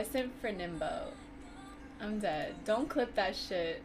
I sent for Nimbo. I'm dead. Don't clip that shit.